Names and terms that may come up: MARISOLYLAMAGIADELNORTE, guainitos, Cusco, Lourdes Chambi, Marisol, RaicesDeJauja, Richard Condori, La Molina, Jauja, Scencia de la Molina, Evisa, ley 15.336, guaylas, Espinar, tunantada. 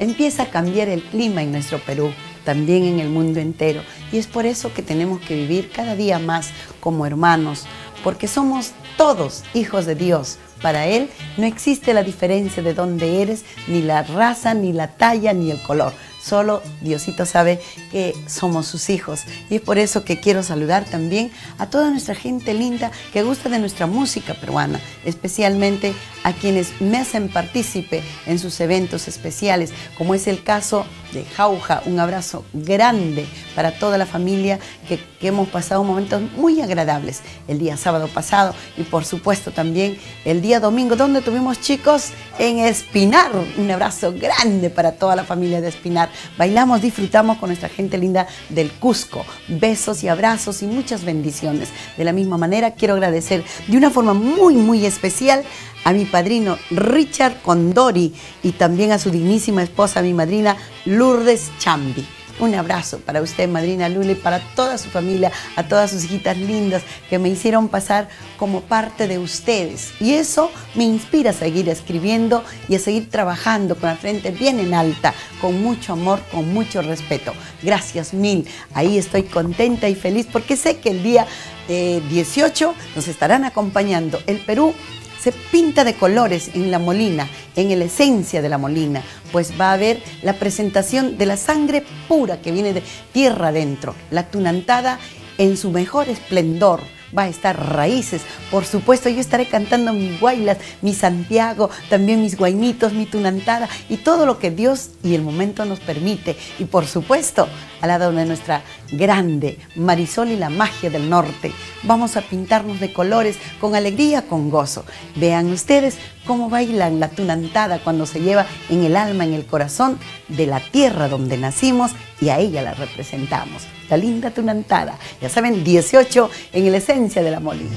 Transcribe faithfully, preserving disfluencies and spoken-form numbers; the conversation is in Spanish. empieza a cambiar el clima en nuestro Perú, también en el mundo entero. Y es por eso que tenemos que vivir cada día más como hermanos, porque somos todos hijos de Dios. Para Él no existe la diferencia de dónde eres, ni la raza, ni la talla, ni el color. Solo Diosito sabe que somos sus hijos. Y es por eso que quiero saludar también a toda nuestra gente linda que gusta de nuestra música peruana, especialmente a quienes me hacen partícipe en sus eventos especiales, como es el caso de Jauja. Un abrazo grande para toda la familia que, que hemos pasado momentos muy agradables el día sábado pasado y por supuesto también el día domingo, donde tuvimos, chicos, en Espinar. Un abrazo grande para toda la familia de Espinar. Bailamos, disfrutamos con nuestra gente linda del Cusco. Besos y abrazos y muchas bendiciones. De la misma manera, quiero agradecer de una forma muy, muy especial a mi padrino Richard Condori y también a su dignísima esposa, mi madrina Lourdes Chambi. Un abrazo para usted, madrina Lula, y para toda su familia, a todas sus hijitas lindas que me hicieron pasar como parte de ustedes. Y eso me inspira a seguir escribiendo y a seguir trabajando con la frente bien en alta, con mucho amor, con mucho respeto. Gracias mil. Ahí estoy contenta y feliz porque sé que el día eh, dieciocho nos estarán acompañando. El Perú se pinta de colores en La Molina, en el Scencia de la Molina, pues va a haber la presentación de la sangre pura que viene de tierra adentro, la tunantada en su mejor esplendor. Va a estar Raíces, por supuesto. Yo estaré cantando mis guaylas, mi Santiago, también mis guainitos, mi tunantada y todo lo que Dios y el momento nos permite. Y por supuesto, al lado de nuestra grande Marisol y la magia del norte, vamos a pintarnos de colores con alegría, con gozo. Vean ustedes cómo bailan la tunantada cuando se lleva en el alma, en el corazón de la tierra donde nacimos, y a ella la representamos. La linda tunantada. Ya saben, dieciocho en el Scencia de la Molina.